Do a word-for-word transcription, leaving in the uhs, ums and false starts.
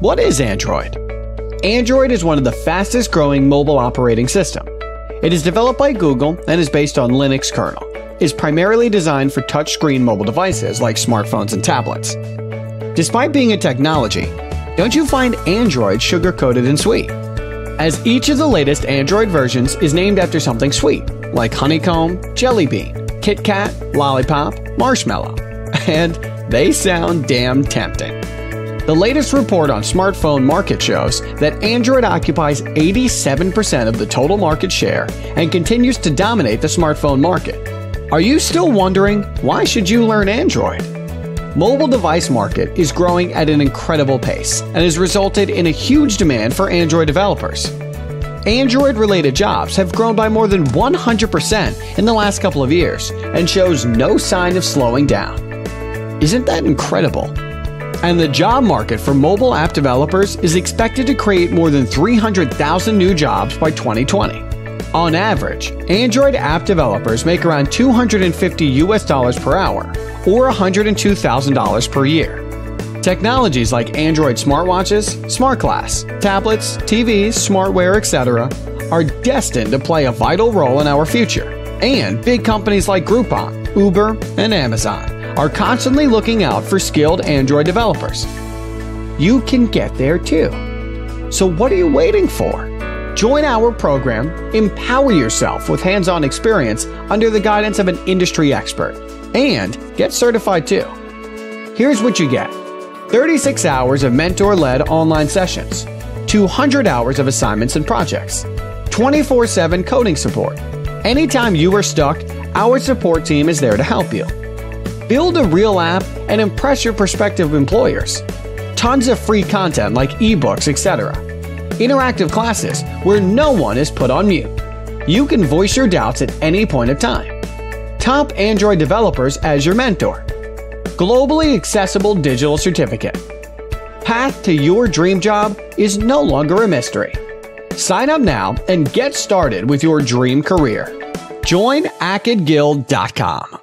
What is Android? Android is one of the fastest growing mobile operating systems. It is developed by Google and is based on Linux kernel. It is primarily designed for touchscreen mobile devices like smartphones and tablets. Despite being a technology, don't you find Android sugar-coated and sweet? As each of the latest Android versions is named after something sweet, like Honey Comb, Jelly Bean, Kitkat, Lollipop, Marshmallow, and they sound damn tempting. The latest report on smartphone market shows that Android occupies eighty-seven percent of the total market share and continues to dominate the smartphone market. Are you still wondering, why should you learn Android? Mobile device market is growing at an incredible pace and has resulted in a huge demand for Android developers. Android-related jobs have grown by more than one hundred percent in the last couple of years and shows no sign of slowing down. Isn't that incredible? And the job market for mobile app developers is expected to create more than three hundred thousand new jobs by twenty twenty. On average, Android app developers make around two hundred fifty U S dollars per hour, or one hundred two thousand dollars per year. Technologies like Android smartwatches, smart glass, tablets, T Vs, smartware, et cetera are destined to play a vital role in our future. And big companies like Groupon, Uber, and Amazon are constantly looking out for skilled Android developers. You can get there too. So what are you waiting for? Join our program, empower yourself with hands-on experience under the guidance of an industry expert, and get certified too. Here's what you get: thirty-six hours of mentor-led online sessions, two hundred hours of assignments and projects, twenty-four seven coding support. Anytime you are stuck, our support team is there to help you. Build a real app and impress your prospective employers. Tons of free content like ebooks, et cetera. Interactive classes where no one is put on mute. You can voice your doubts at any point of time. Top Android developers as your mentor. Globally accessible digital certificate. Path to your dream job is no longer a mystery. Sign up now and get started with your dream career. Join Acadgild dot com.